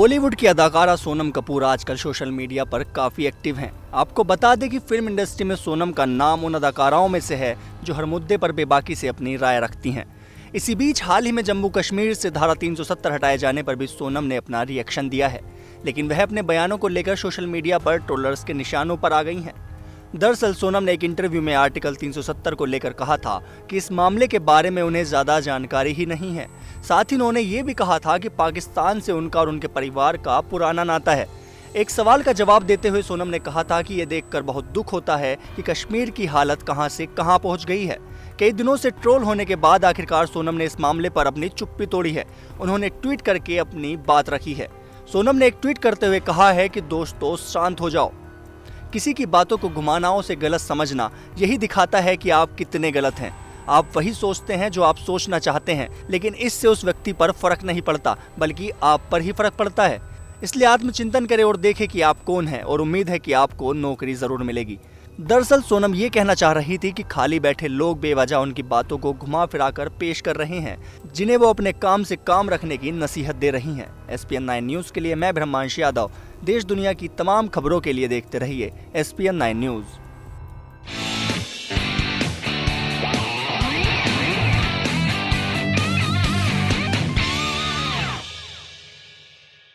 बॉलीवुड की अदाकारा सोनम कपूर आजकल सोशल मीडिया पर काफ़ी एक्टिव हैं। आपको बता दें कि फिल्म इंडस्ट्री में सोनम का नाम उन अदाकाराओं में से है जो हर मुद्दे पर बेबाकी से अपनी राय रखती हैं। इसी बीच हाल ही में जम्मू कश्मीर से धारा 370 हटाए जाने पर भी सोनम ने अपना रिएक्शन दिया है, लेकिन वह अपने बयानों को लेकर सोशल मीडिया पर ट्रोलर्स के निशानों पर आ गई हैं। दरअसल सोनम ने एक इंटरव्यू में आर्टिकल 370 को लेकर कहा था कि इस मामले के बारे में उन्हें ज़्यादा जानकारी ही नहीं है। साथ ही उन्होंने ये भी कहा था कि पाकिस्तान से उनका और उनके परिवार का पुराना नाता है। एक सवाल का जवाब देते हुए सोनम ने कहा था कि ये देखकर बहुत दुख होता है कि कश्मीर की हालत कहां से कहां पहुंच गई है। कई दिनों से ट्रोल होने के बाद आखिरकार सोनम ने इस मामले पर अपनी चुप्पी तोड़ी है। उन्होंने ट्वीट करके अपनी बात रखी है। सोनम ने एक ट्वीट करते हुए कहा है कि दोस्तों शांत हो जाओ, किसी की बातों को घुमानाओं से गलत समझना यही दिखाता है कि आप कितने गलत हैं। आप वही सोचते हैं जो आप सोचना चाहते हैं, लेकिन इससे उस व्यक्ति पर फर्क नहीं पड़ता, बल्कि आप पर ही फर्क पड़ता है। इसलिए आत्मचिंतन करें और देखें कि आप कौन हैं, और उम्मीद है कि आपको नौकरी जरूर मिलेगी। दरअसल सोनम ये कहना चाह रही थी कि खाली बैठे लोग बेवजह उनकी बातों को घुमा फिरा कर पेश कर रहे हैं, जिन्हें वो अपने काम से काम रखने की नसीहत दे रही हैं। SPN 9 न्यूज के लिए मैं ब्रह्मांशु यादव। देश दुनिया की तमाम खबरों के लिए देखते रहिए SPN 9 न्यूज।